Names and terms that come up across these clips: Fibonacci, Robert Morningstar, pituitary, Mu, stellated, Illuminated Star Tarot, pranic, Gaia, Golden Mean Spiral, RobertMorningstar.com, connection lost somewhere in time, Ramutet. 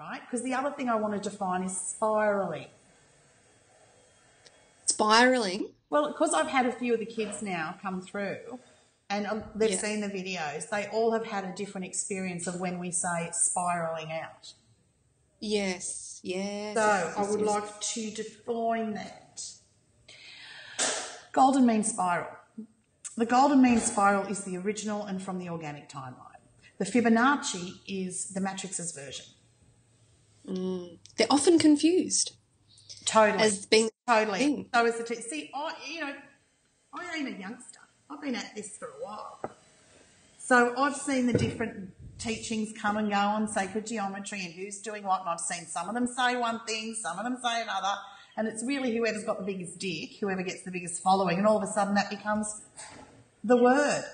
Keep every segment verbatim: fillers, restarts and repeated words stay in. right? Because the other thing I want to define is spiraling. Spiraling? Well, because I've had a few of the kids now come through and they've yeah. seen the videos, they all have had a different experience of when we say spiraling out. Yes, yes. So yes, I would yes. like to define that. Golden mean spiral. The golden mean spiral is the original and from the organic timeline. The Fibonacci is the matrix's version. Mm. They're often confused. Totally. As being totally. Thing. So as the t see, I you know, I ain't a youngster. I've been at this for a while. So I've seen the different teachings come and go on sacred geometry and who's doing what, and I've seen some of them say one thing, some of them say another, and it's really whoever's got the biggest dick, whoever gets the biggest following, and all of a sudden that becomes the word.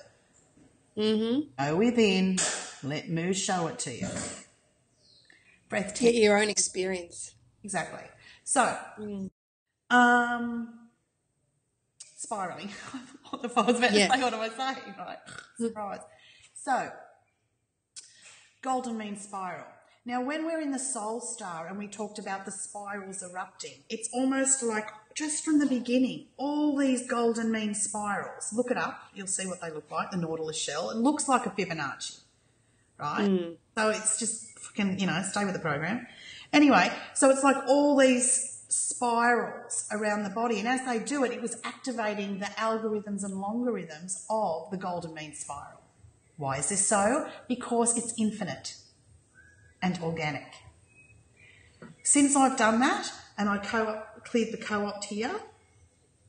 Mm-hmm. Go within, let Mu show it to you. Breath test. Get your own experience. Exactly. So, mm. um... spiralling. What the fuck was about yeah. to say? What am I saying? Right. Surprise. So, golden mean spiral. Now, when we're in the soul star and we talked about the spirals erupting, it's almost like just from the beginning, all these golden mean spirals. Look it up. You'll see what they look like, the nautilus shell. It looks like a Fibonacci, right? Mm. So it's just fucking, you know, stay with the program. Anyway, so it's like all these spirals around the body, and as they do it, it was activating the algorithms and logarithms of the golden mean spiral. Why is this so? Because it's infinite and organic. Since I've done that and I co-op, cleared the co-opt here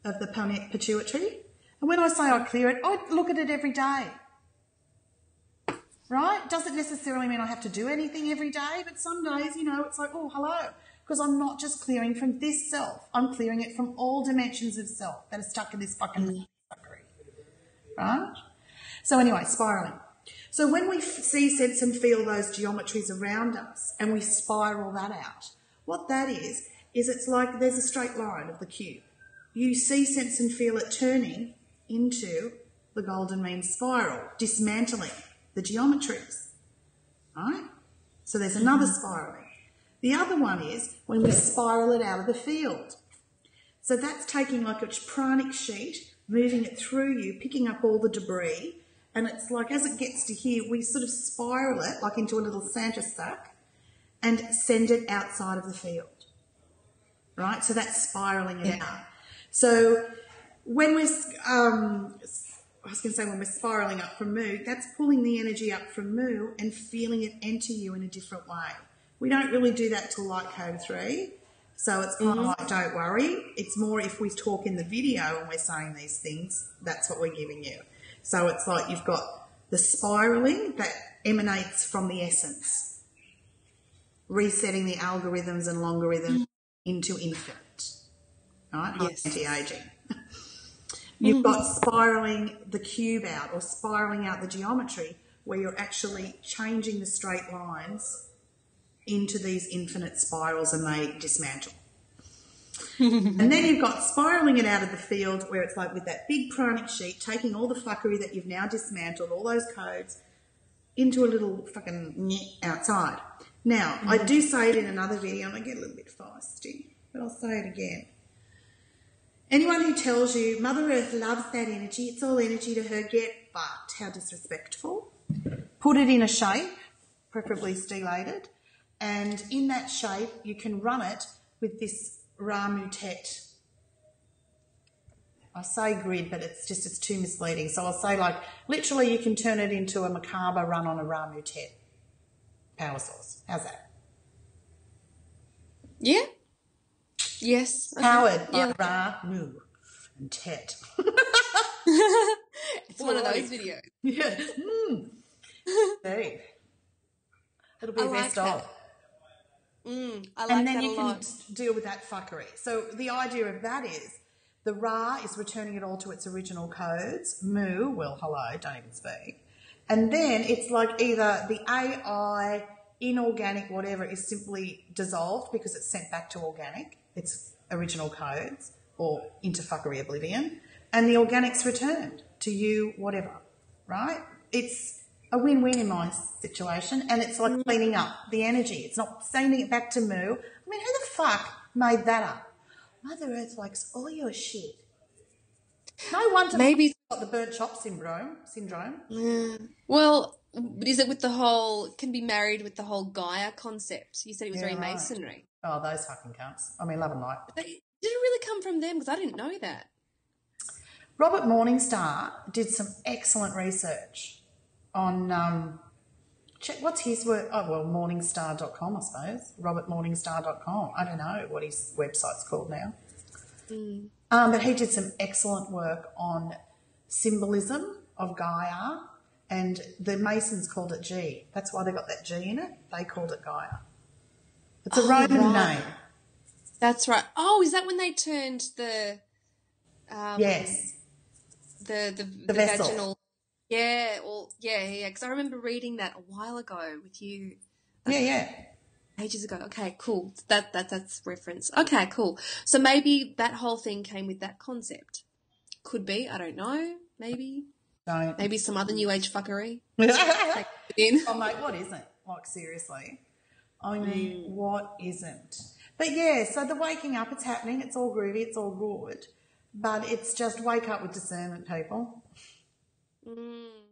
of the pituitary, and when I say I clear it, I look at it every day. Right? Doesn't necessarily mean I have to do anything every day, but some days, you know, it's like, oh, hello. Because I'm not just clearing from this self. I'm clearing it from all dimensions of self that are stuck in this fucking fuckery. Right? So anyway, spiralling. So when we see, sense and feel those geometries around us and we spiral that out, what that is, is it's like there's a straight line of the cube. You see, sense and feel it turning into the golden mean spiral, dismantling the geometries. Right? So there's another spiralling. The other one is when we spiral it out of the field. So that's taking like a pranic sheet, moving it through you, picking up all the debris, and it's like as it gets to here, we sort of spiral it like into a little Santa sack and send it outside of the field, right? So that's spiraling it yeah. out. So when we're, um, I was going to say when we're spiraling up from Mu, that's pulling the energy up from Mu and feeling it enter you in a different way. We don't really do that till light code three, so it's kind mm-hmm. of like, don't worry. It's more if we talk in the video and we're saying these things, that's what we're giving you. So it's like you've got the spiralling that emanates from the essence, resetting the algorithms and logarithms mm-hmm. into infinite, right? Yes. Anti-aging. You've mm-hmm. got spiralling the cube out or spiralling out the geometry where you're actually changing the straight lines into these infinite spirals and they dismantle. And then you've got spiralling it out of the field where it's like with that big pranic sheet, taking all the fuckery that you've now dismantled, all those codes, into a little fucking outside. Now, mm-hmm. I do say it in another video and I get a little bit feisty, but I'll say it again. Anyone who tells you Mother Earth loves that energy, it's all energy to her, get fucked. How disrespectful. Put it in a shape, preferably stellated. And in that shape, you can run it with this Ramutet. I say grid, but it's just it's too misleading. So I'll say like literally you can turn it into a macabre run on a Ramutet power source. How's that? Yeah. Yes. Powered okay. by yeah. Ramu and Tet. It's one of those videos. Yeah. Mm. Very. It'll be I the like best of. Mm, I like that. And then that you can lot. deal with that fuckery. So the idea of that is the Ra is returning it all to its original codes. Mu, well, hello, don't even speak. And then it's like either the A I, inorganic, whatever, is simply dissolved because it's sent back to organic, its original codes, or into fuckery oblivion. And the organic's returned to you, whatever, right? It's a win-win in my situation, and it's like cleaning up the energy. It's not sending it back to Mu. I mean, who the fuck made that up? Mother Earth likes all your shit. No wonder maybe got the burnt shop syndrome. Syndrome. Yeah. Well, is it with the whole can be married with the whole Gaia concept? You said it was yeah, very right. masonry. Oh, those fucking cunts. I mean, love and light. But did it really come from them? Because I didn't know that. Robert Morningstar did some excellent research on um, check what's his word. Oh well, Morningstar dot com, I suppose. Robert Morningstar dot com. I don't know what his website's called now. Mm. Um, but he did some excellent work on symbolism of Gaia, and the Masons called it G. That's why they got that G in it. They called it Gaia. It's a oh, Roman right. name. That's right. Oh, is that when they turned the um, yes the the, the, the vaginal? Yeah, well, yeah, yeah. Because I remember reading that a while ago with you. Yeah, yeah. Ages ago. Okay, cool. That that that's reference. Okay, cool. So maybe that whole thing came with that concept. Could be. I don't know. Maybe. Don't. Maybe some other new age fuckery. Like, I'm like, what isn't? Like, seriously. I mean, mm. what isn't? But yeah, so the waking up, it's happening. It's all groovy. It's all good. But it's just wake up with discernment, people. Mm.